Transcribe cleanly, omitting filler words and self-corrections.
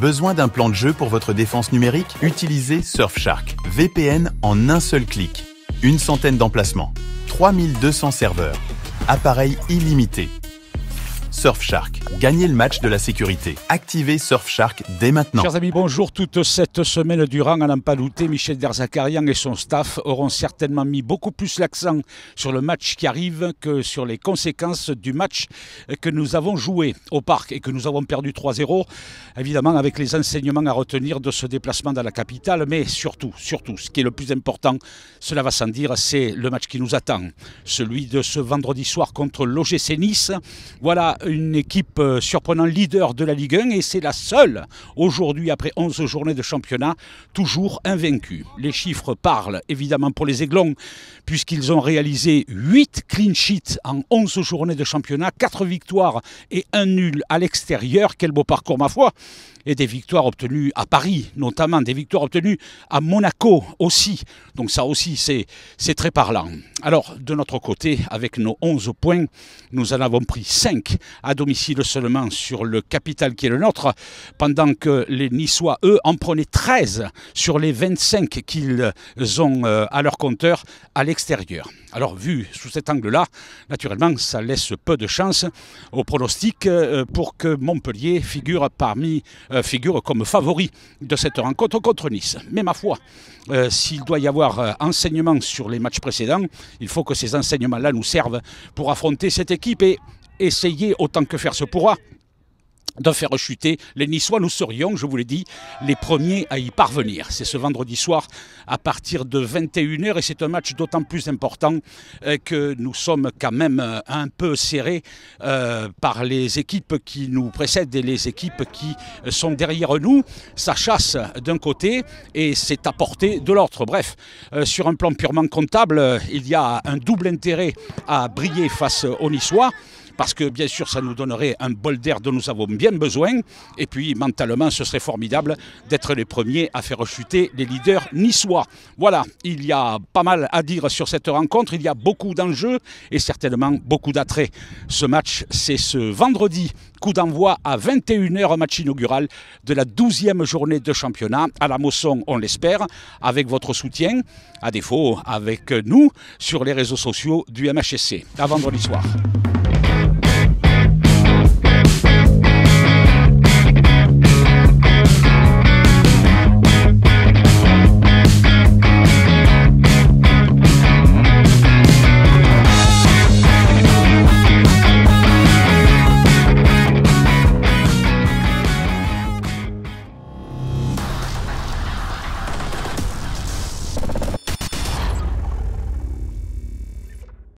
Besoin d'un plan de jeu pour votre défense numérique? Utilisez Surfshark. VPN en un seul clic. Une centaine d'emplacements. 3200 serveurs. Appareil illimité. Surfshark, gagnez le match de la sécurité. Activez Surfshark dès maintenant. Chers amis, bonjour. Toute cette semaine durant, Alain Palouté, Michel Derzakarian et son staff auront certainement mis beaucoup plus l'accent sur le match qui arrive que sur les conséquences du match que nous avons joué au parc et que nous avons perdu 3-0. Évidemment, avec les enseignements à retenir de ce déplacement dans la capitale, mais surtout, ce qui est le plus important, cela va sans dire, c'est le match qui nous attend. Celui de ce vendredi soir contre l'OGC Nice. Voilà une équipe surprenant leader de la Ligue 1 et c'est la seule aujourd'hui après 11 journées de championnat toujours invaincue. Les chiffres parlent évidemment pour les Aiglons puisqu'ils ont réalisé 8 clean sheets en 11 journées de championnat, 4 victoires et 1 nul à l'extérieur. Quel beau parcours ma foi! Et des victoires obtenues à Paris notamment, des victoires obtenues à Monaco aussi. Donc ça aussi c'est très parlant. Alors de notre côté, avec nos 11 points, nous en avons pris 5 à domicile seulement sur le capital qui est le nôtre, pendant que les Niçois, eux, en prenaient 13 sur les 25 qu'ils ont à leur compteur à l'extérieur. Alors vu sous cet angle-là, naturellement, ça laisse peu de chance au pronostic pour que Montpellier figure comme favori de cette rencontre contre Nice. Mais ma foi, s'il doit y avoir enseignement sur les matchs précédents, il faut que ces enseignements-là nous servent pour affronter cette équipe et essayer autant que faire se pourra de faire chuter les Niçois. Nous serions, je vous l'ai dit, les premiers à y parvenir. C'est ce vendredi soir à partir de 21 h et c'est un match d'autant plus important que nous sommes quand même un peu serrés par les équipes qui nous précèdent et les équipes qui sont derrière nous. Ça chasse d'un côté et c'est à portée de l'autre. Bref, sur un plan purement comptable, il y a un double intérêt à briller face aux Niçois, parce que bien sûr ça nous donnerait un bol d'air dont nous avons bien besoin, et puis mentalement ce serait formidable d'être les premiers à faire chuter les leaders niçois. Voilà, il y a pas mal à dire sur cette rencontre, il y a beaucoup d'enjeux et certainement beaucoup d'attraits. Ce match, c'est ce vendredi, coup d'envoi à 21 h, match inaugural de la 12e journée de championnat, à la Mosson, on l'espère, avec votre soutien, à défaut avec nous, sur les réseaux sociaux du MHSC. À vendredi soir.